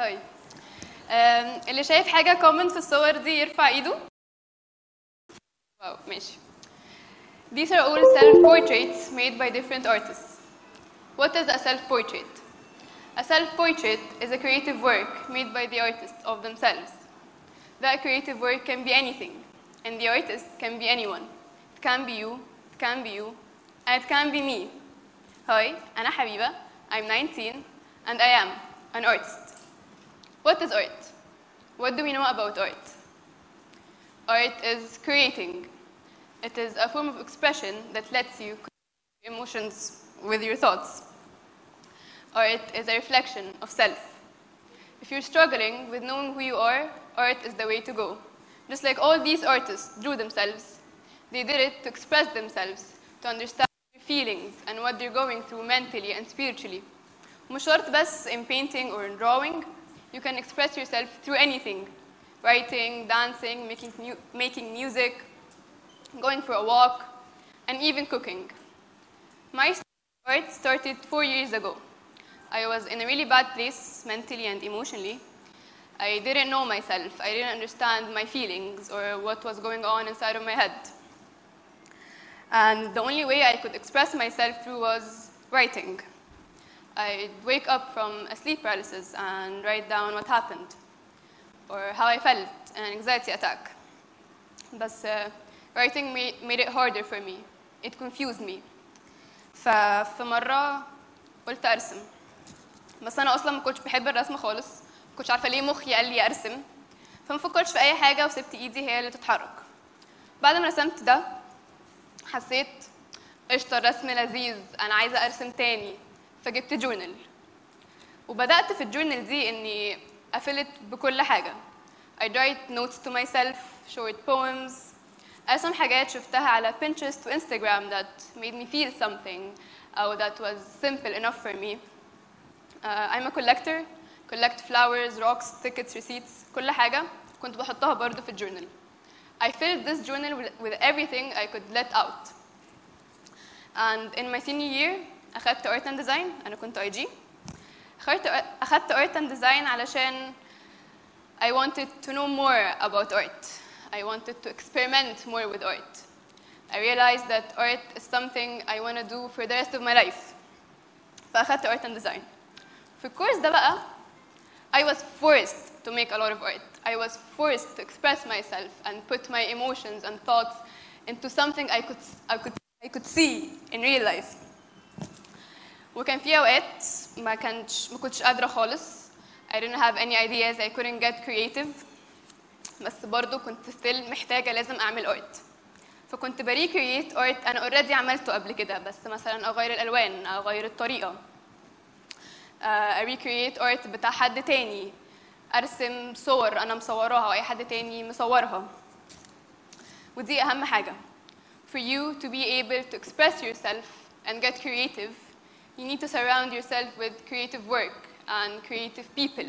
هاي. اللي شايف حاجة كومنت في الصور دي يرفع ايده. واو ماشي. These are all self-portraits made by different artists. What is a self-portrait? A self-portrait is a creative work made by the artist of themselves. That creative work can be anything, and the artist can be anyone. It can be you, it can be you, and it can be me. Hi, أنا حبيبة. I'm 19, and I am an artist. What is art? What do we know about art? Art is creating. It is a form of expression that lets you connect your emotions with your thoughts. Art is a reflection of self. If you're struggling with knowing who you are, art is the way to go. Just like all these artists drew themselves, they did it to express themselves, to understand their feelings and what they're going through mentally and spiritually. مش شرط بس in painting or in drawing, you can express yourself through anything. Writing, dancing, making music, going for a walk, and even cooking. My art started 4 years ago. I was in a really bad place mentally and emotionally. I didn't know myself. I didn't understand my feelings or what was going on inside of my head. And the only way I could express myself through was writing. I'd wake up from a sleep paralysis and write down what happened or how I felt in an anxiety attack. But writing made it harder for me. It confused me. ففي مرة قلت أرسم. بس أنا أصلاً ما كنتش بحب الرسم خالص، ما كنتش عارفة ليه مخي قال لي أرسم، فما فكرتش في أي حاجة وسبت إيدي هي اللي تتحرك. بعد ما رسمت ده حسيت قشطة الرسم لذيذ، أنا عايزة أرسم تاني، فجبت جورنال. وبدأت في الجورنال دي إني قفلت بكل حاجة. I'd write notes to myself, short poems. أرسم حاجات شفتها على Pinterest وإنستجرام that made me feel something أو that was simple enough for me. I'm a collector. Collect flowers, rocks, tickets, receipts. كل حاجة كنت بحطها برضو في الجورنال. I filled this journal with everything I could let out. And in my senior year, أخدت art and design. أنا كنت IG. أخدت art and design علشان I wanted to know more about art. I wanted to experiment more with art. I realized that art is something I want to do for the rest of my life. فأخدت art and design. في الكورس ده بقى I was forced to make a lot of art. I was forced to express myself and put my emotions and thoughts into something I could see in real life. وكان في أوقات ما كنتش قادرة خالص. I didn't have any ideas. I couldn't get creative. بس برضو كنت still محتاجة لازم أعمل art. فكنت بريكريت art أنا already عملته قبل كده بس مثلا أغير الألوان أغير الطريقة. I recreate art بتاع حد تاني. أرسم صور أنا مصورها وأي حد تاني مصورها. ودي أهم حاجة. For you to be able to express yourself and get creative, you need to surround yourself with creative work and creative people.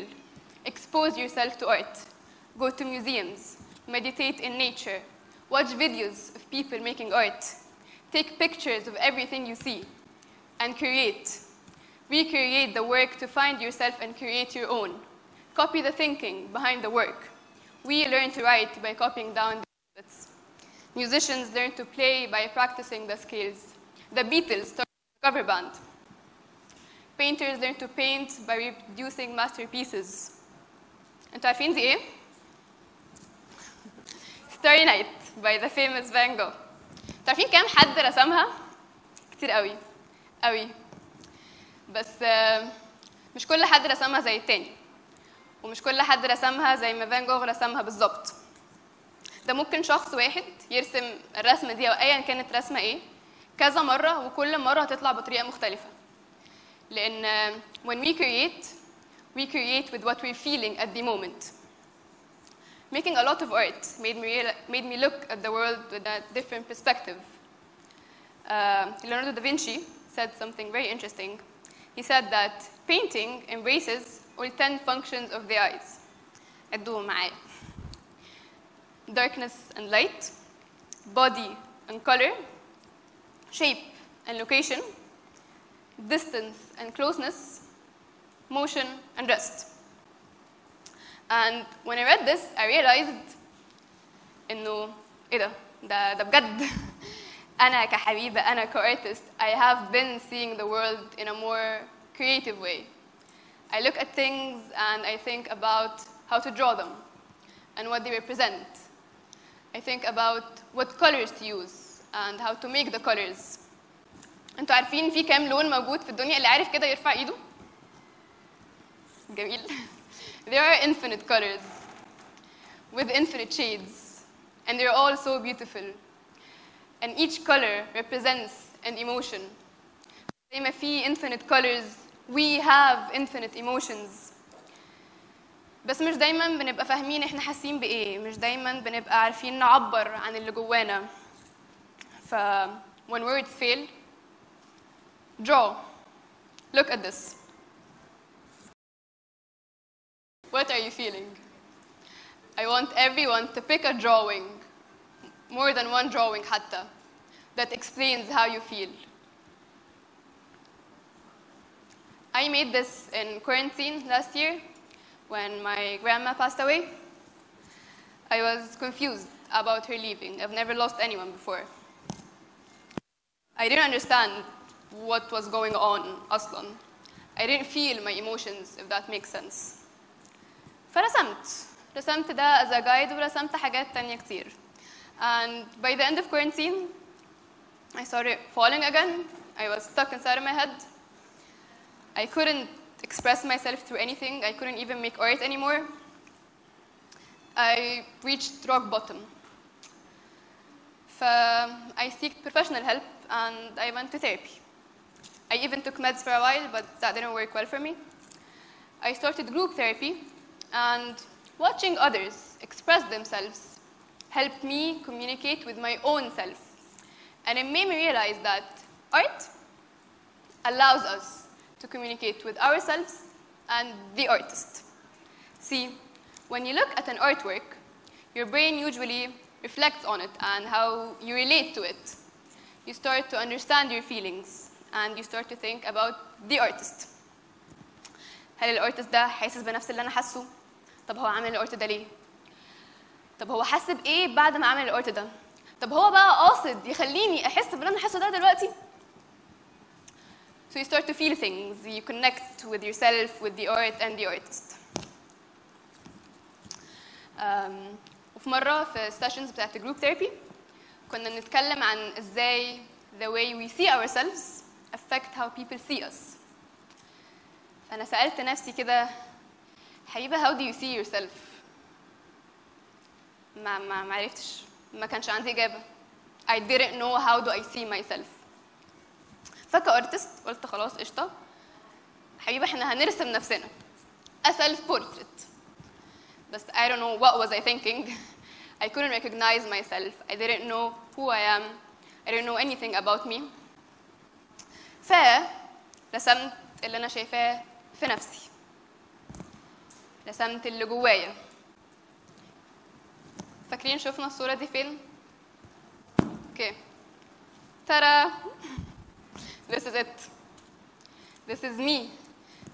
Expose yourself to art. Go to museums. Meditate in nature. Watch videos of people making art. Take pictures of everything you see. And create. Recreate the work to find yourself and create your own. Copy the thinking behind the work. We learn to write by copying down the habits. Musicians learn to play by practicing the scales. The Beatles started a cover band. Painters learn to paint by reproducing masterpieces. أنتوا عارفين دي إيه؟ Starry Night by the famous Van Gogh. أنتوا عارفين كام حد رسمها؟ كتير قوي قوي. بس مش كل حد رسمها زي التاني ومش كل حد رسمها زي ما فان جوغ رسمها بالظبط. ده ممكن شخص واحد يرسم الرسمه دي او ايا كانت رسمه ايه كذا مره وكل مره هتطلع بطريقه مختلفه. لان when we create with what we're feeling at the moment. Making a lot of art made me look at the world with a different perspective. Leonardo da Vinci said something very interesting. He said that painting embraces all 10 functions of the eyes. عدوهم معايا. Darkness and light, body and color, shape and location, distance and closeness, motion and rest. And when I read this, I realized إنه إيه ده بجد. أنا كحبيبة أنا كartist I have been seeing the world in a more creative way. I look at things and I think about how to draw them and what they represent. I think about what colors to use and how to make the colors. أنتوا عارفين في كام لون موجود في الدنيا؟ اللي عارف كده يرفع إيده. جميل. There are infinite colors with infinite shades, and they're all so beautiful. And each color represents an emotion. زي ما في infinite colors, we have infinite emotions. بس مش دايماً بنبقى فاهمين إحنا حاسين بإيه، مش دايماً بنبقى عارفين نعبر عن اللي جوانا. ف when words fail, draw. Look at this. What are you feeling? I want everyone to pick a drawing, more than one drawing حتى, that explains how you feel. I made this in quarantine last year when my grandma passed away. I was confused about her leaving. I've never lost anyone before. I didn't understand what was going on أصلاً. I didn't feel my emotions, if that makes sense. فرسمت ده as a guide ورسمت حاجات تانية كتير. And by the end of quarantine, I started falling again. I was stuck inside of my head. I couldn't express myself through anything. I couldn't even make art anymore. I reached rock bottom. I sought professional help and I went to therapy. I even took meds for a while, but that didn't work well for me. I started group therapy. And watching others express themselves helped me communicate with my own self. And it made me realize that art allows us to communicate with ourselves and the artist. See, when you look at an artwork, your brain usually reflects on it and how you relate to it. You start to understand your feelings, and you start to think about the artist. هل الارتست ده حاسس بنفس اللي أنا حاسه؟ طب هو عمل الارت ده ليه؟ طب هو حس بايه بعد ما عمل الارت ده؟ طب هو بقى قاصد يخليني احس باللي انا حاسه ده دلوقتي؟ So you start to feel things, you connect with yourself, with the art and the artist. وفي مرة في السيشنز بتاعت الجروب ثيرابي كنا نتكلم عن ازاي the way we see ourselves affect how people see us. أنا سألت نفسي كده حبيبة how do you see yourself؟ ما عرفتش، ما كانش عندي إجابة. I didn't know how do I see myself. فكأرتست قلت خلاص قشطة حبيبة إحنا هنرسم نفسنا a self portrait. بس I don't know what was I thinking. I couldn't recognize myself. I didn't know who I am. I didn't know anything about me. فرسمت اللي أنا شايفاه في نفسي. رسمت اللي جوايا. فاكرين شفنا الصورة دي فين؟ اوكي. ترى This is it. This is me.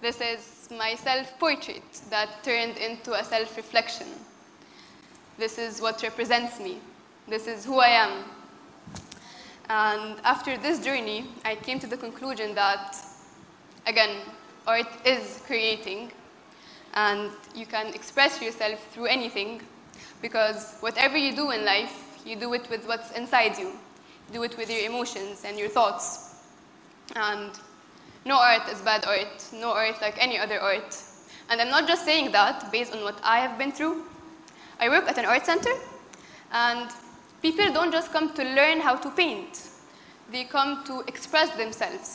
This is my self-portrait that turned into a self-reflection. This is what represents me. This is who I am. And after this journey, I came to the conclusion that again, art is creating, and you can express yourself through anything, because whatever you do in life, you do it with what's inside you. You do it with your emotions and your thoughts. And no art is bad art, no art like any other art. And I'm not just saying that based on what I have been through. I work at an art center, and people don't just come to learn how to paint. They come to express themselves.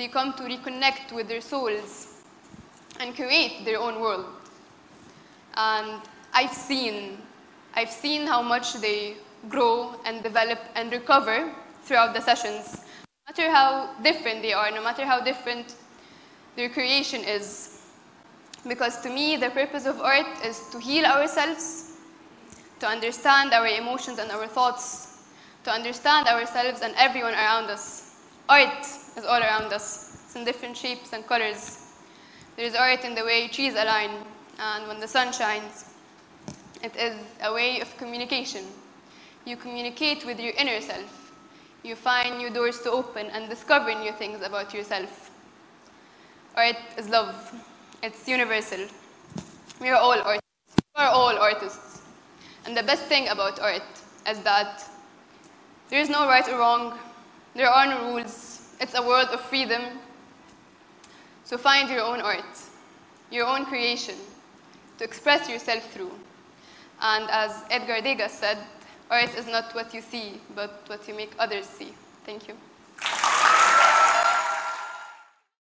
They come to reconnect with their souls and create their own world. And I've seen how much they grow and develop and recover throughout the sessions. No matter how different they are, no matter how different their creation is. Because to me, the purpose of art is to heal ourselves, to understand our emotions and our thoughts, to understand ourselves and everyone around us. Art is all around us. It's in different shapes and colors. There is art in the way trees align and when the sun shines. It is a way of communication. You communicate with your inner self. You find new doors to open and discover new things about yourself. Art is love. It's universal. We are all artists. We are all artists. And the best thing about art is that there is no right or wrong. There are no rules. It's a world of freedom. So find your own art, your own creation, to express yourself through. And as Edgar Degas said, art is not what you see, but what you make others see. Thank you.